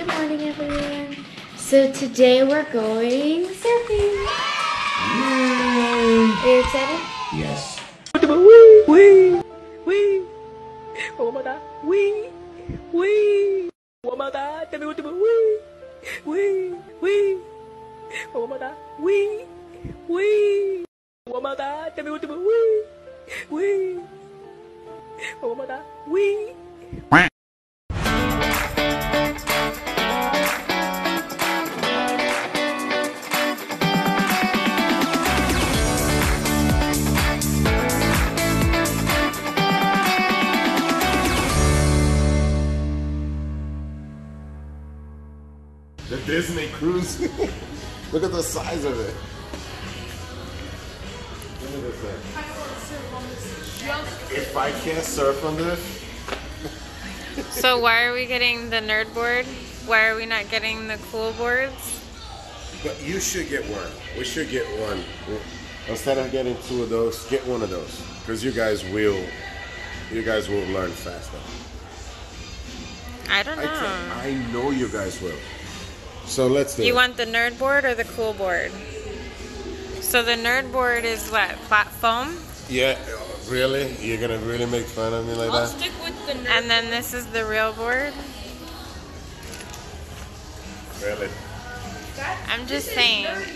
Good morning, everyone. So today we're going surfing. Yay. Are you excited? Yes. Wee. Oh my God. Wee. Oh my God. Wee. Oh my God. Wee. Oh my God. Wee. Oh my God. Wee. The Disney cruise. Look at the size of it. Look at this thing. I can't surf on this. If I can't surf on this. So why are we getting the nerd board? Why are we not getting the cool boards? But you should get one. We should get one. Instead of getting two of those, get one of those. Because you guys will learn faster. I don't know. I know you guys will. So let's do it. You want the nerd board or the cool board? So the nerd board is what? Flat foam? Yeah, really? You're going to really make fun of me like that? I'll stick with the nerd board. And then this is the real board? Really? I'm just saying. And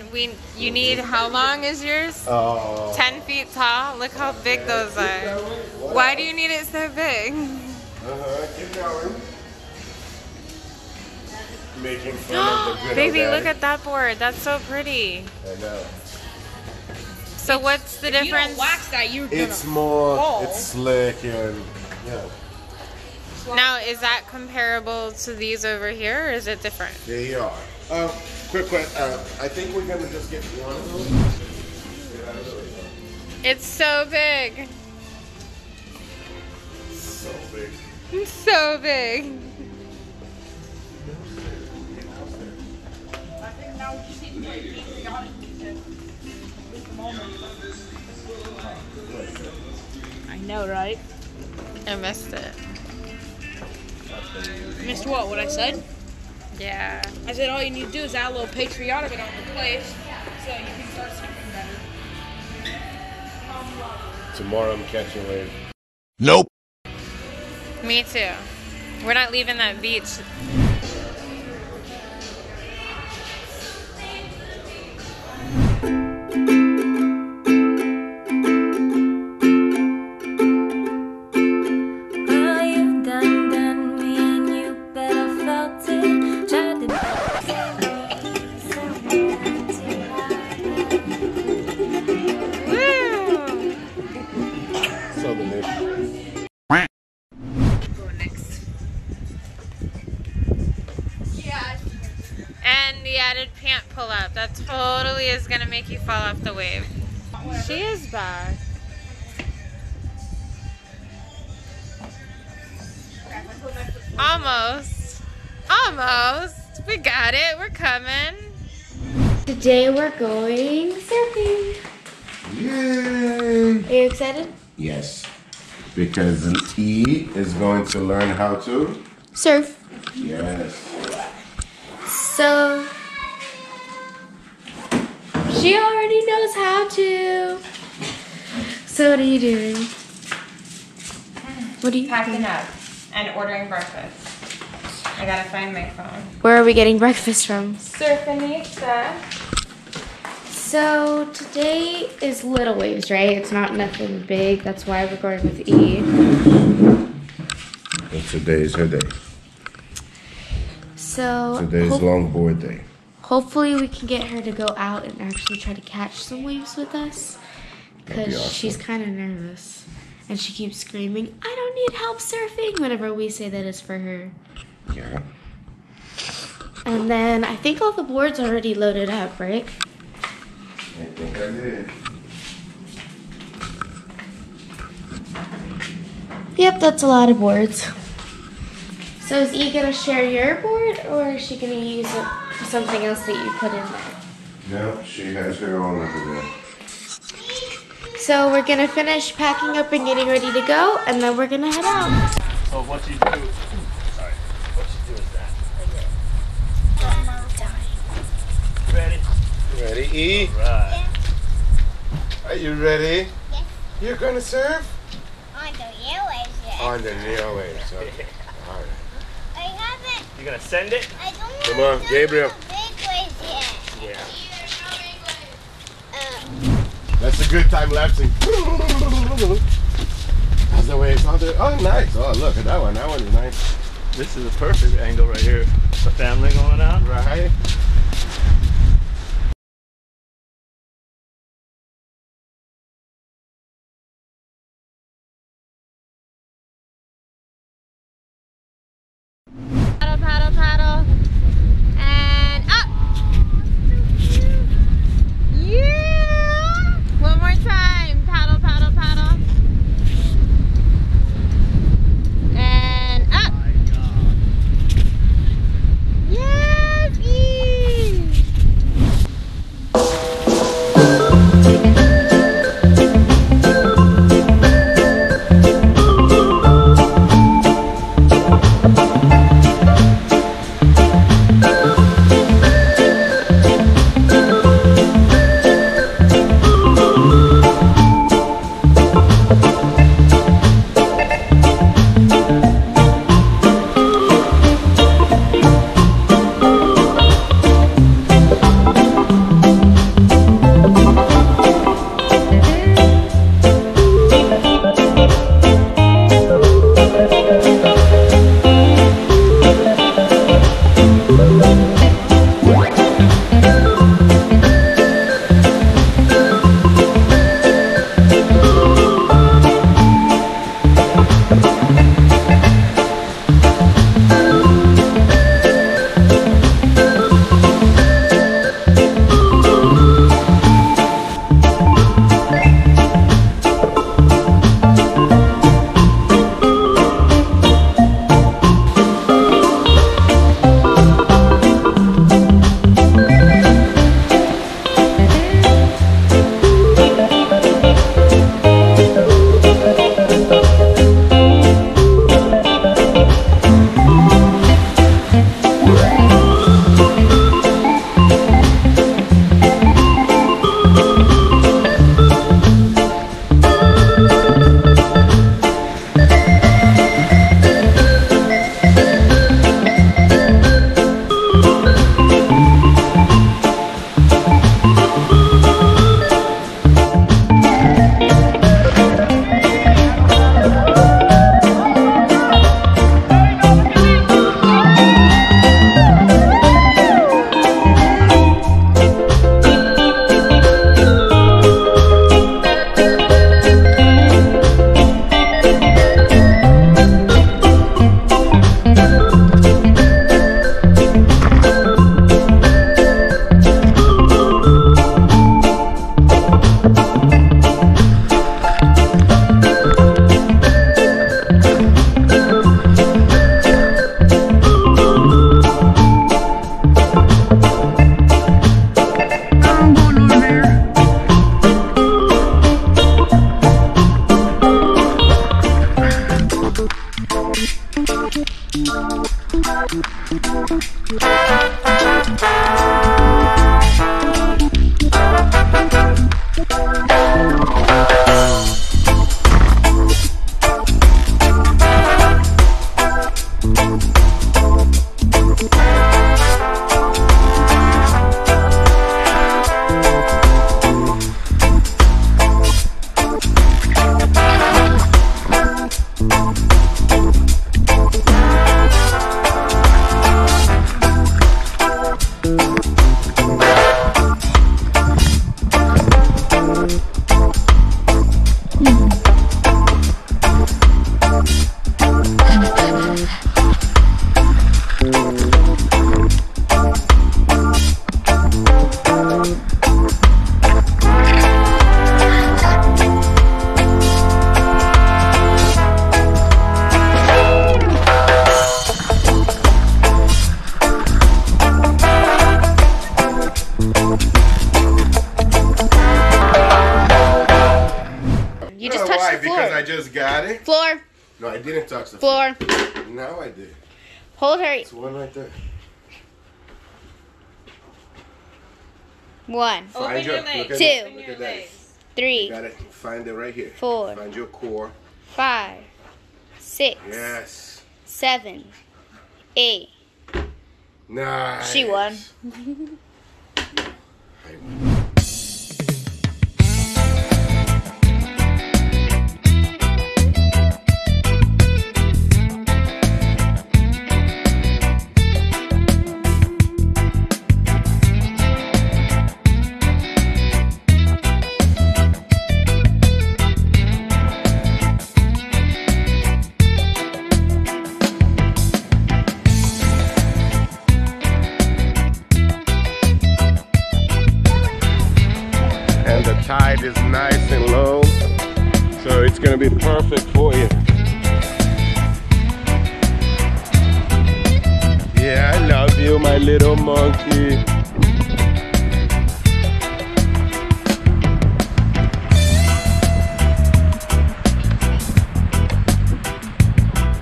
then you need, how long is yours? Oh. 10 feet tall? Look how big those are. Why do you need it so big? Keep going. Making fun of the good baby, look at that board. That's so pretty. I know. So what's the difference? You don't wax that, you're gonna fall. It's slick and yeah. Now is that comparable to these over here, or is it different? They are. Quick question. I think we're gonna just get one of them. It's so big. So big. It's so big. I know, right? I missed it. Missed what I said? Yeah. I said all you need to do is add a little patriotic on the plate so you can start something better. Tomorrow I'm catching a wave. Nope. Me too. We're not leaving that beach. That totally is gonna make you fall off the wave. She is back. Almost. We got it. We're coming. Today we're going surfing. Yay! Are you excited? Yes. Because E is going to learn how to surf. Yes. So. She already knows how to. So what are you doing? What are you packing up and ordering breakfast. I gotta find my phone. Where are we getting breakfast from? Surfinita. So today is Little Waves, right? It's not nothing big. That's why we're going with E. And today's her day. So today's longboard day. Hopefully we can get her to go out and actually try to catch some waves with us, because she's kind of nervous and she keeps screaming, "I don't need help surfing," whenever we say that is for her. Yeah. And then I think all the boards are already loaded up, right? I think I did. Yep, that's a lot of boards. So is E gonna share your board, or is she gonna use it? Something else that you put in there. No, she has her own over there. So we're gonna finish packing up and getting ready to go, and then we're gonna head out. So what you do is that E. All right. Yes. Are you ready? Yes. You're going to surf? On the Little Waves, yes. On the Little Waves, okay. All right. I haven't. You're going to send it? I don't want to. Come on, Gabriel. Big waves yet. Yeah. That's a good time lapsing. That's the waves out there. Oh, nice. Oh, look at that one. That one is nice. This is a perfect angle right here. The family going out. Right. Paddle, paddle, paddle. And up. Yeah. One more time. Paddle, paddle, paddle. And up. Yes. No, I didn't touch the floor. Now I did. Hold her. It's one right there. One. Find your legs. Two. Three. You gotta find it right here. Four. Find your core. 5. 6. Yes. 7. 8. Nice. She won. I won. The tide is nice and low, so it's going to be perfect for you. Yeah, I love you, my little monkey.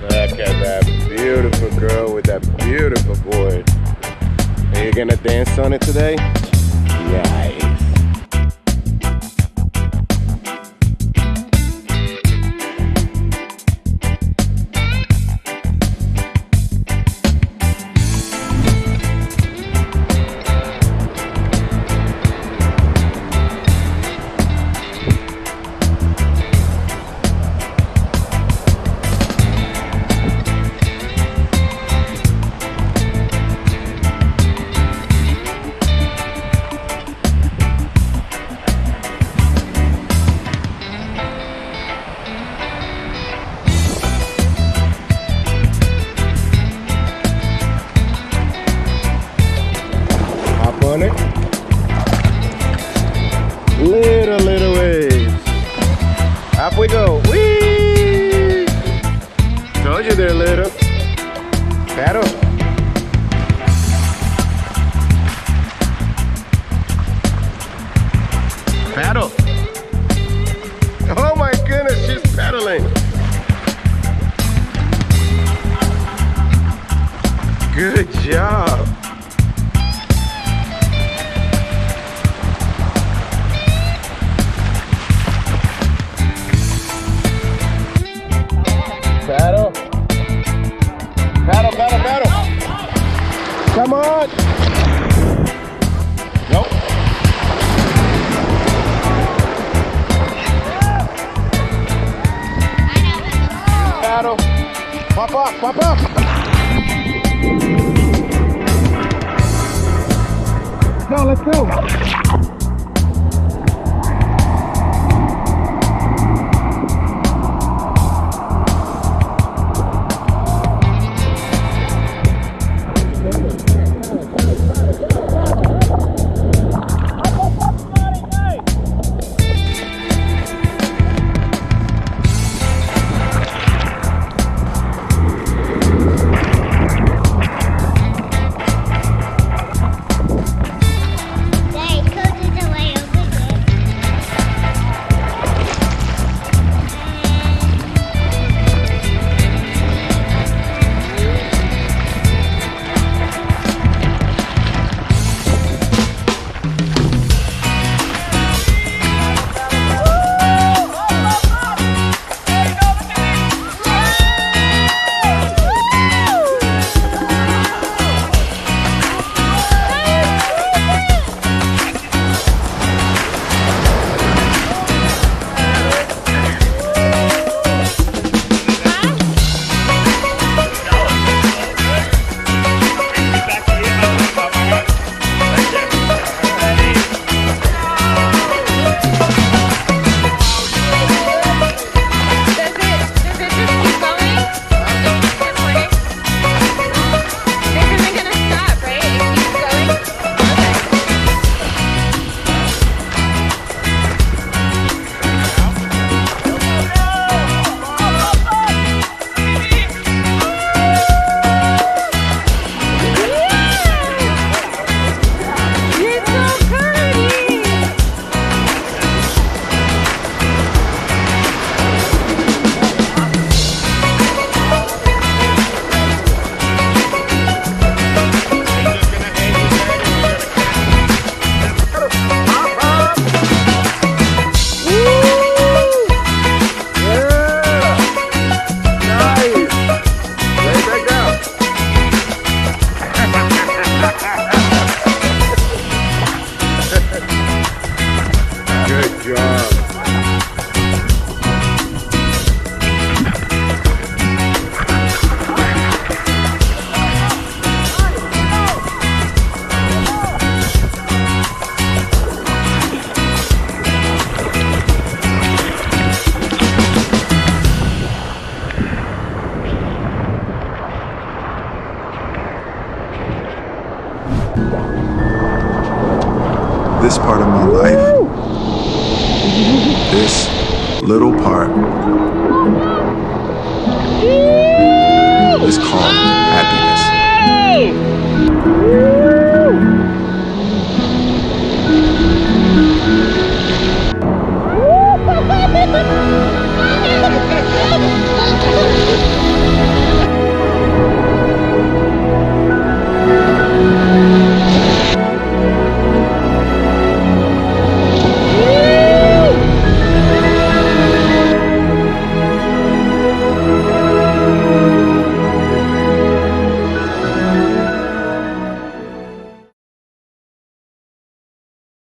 Look at that beautiful girl with that beautiful boy. Are you going to dance on it today? Yeah. Little waves. Up we go. Whee! Told you they're little. Paddle. Paddle. Oh my goodness, she's paddling. Good job. Come on! Nope. Paddle. Pop up, pop up! No, let's go! this part of my life, this little part, is calm.